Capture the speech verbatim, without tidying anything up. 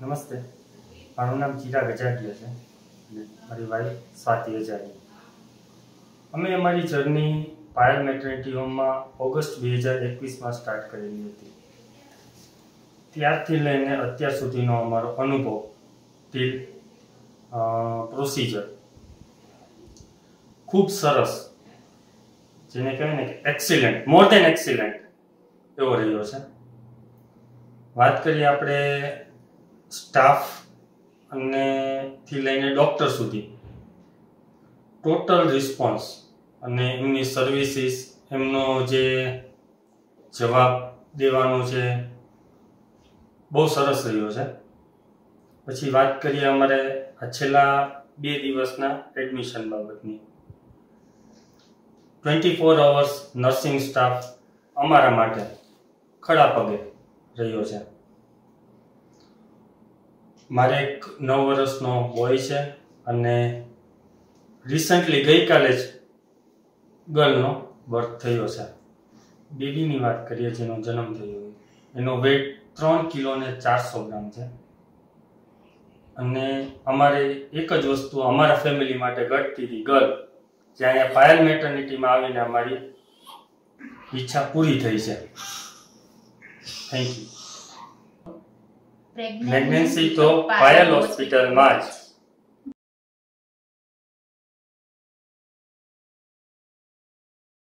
नमस्ते, મારું નામ ચીરા ગજાડિયા છે અને મારી વાઈફ સ્વાતિ ગજાડિયા. અમે અમારી જર્ની પાયલ મેટરનિટી હોમમાં ઓગસ્ટ બે હજાર એકવીસમાં સ્ટાર્ટ કરેલી હતી. ત્યારથી લઈને અત્યાર સુધીનો અમારો અનુભવ ટીલ પ્રોસિજર ખૂબ સરસ, જેને કહેવાય ને કે એક્સિલન્ટ, મોર દેન એક્સિલન્ટ એવો રહ્યો છે. વાત કરીએ આપણે સ્ટાફ અને થી લઈને ડૉક્ટર સુધી, ટોટલ રિસ્પોન્સ અને એમની સર્વિસીસ, એમનો જે જવાબ દેવાનો છે બહુ સરસ રહ્યો છે. પછી વાત કરીએ અમારે આ છેલ્લા બે દિવસના એડમિશન બાબતની. Twenty four hours nursing staff અમારા માટે ખડા પગે રહ્યો છે. મારે એક નવ વર્ષનો બોય છે અને રિસન્ટલી ગઈકાલે જ ગર્લનો બર્થ થયો છે. બેબીની વાત કરીએ જેનો જન્મ થયો, એનો વેટ ત્રણ કિલો ને ચારસો ગ્રામ છે. અને અમારે એક જ વસ્તુ અમારા ફેમિલી માટે ઘટતી હતી, ગર્લ, જે અહીંયા પાયલ મેટરનિટીમાં આવીને અમારી ઈચ્છા પૂરી થઈ છે. Thank you. પ્રેગ્નન્સી તો પાયલ હોસ્પિટલમાં જ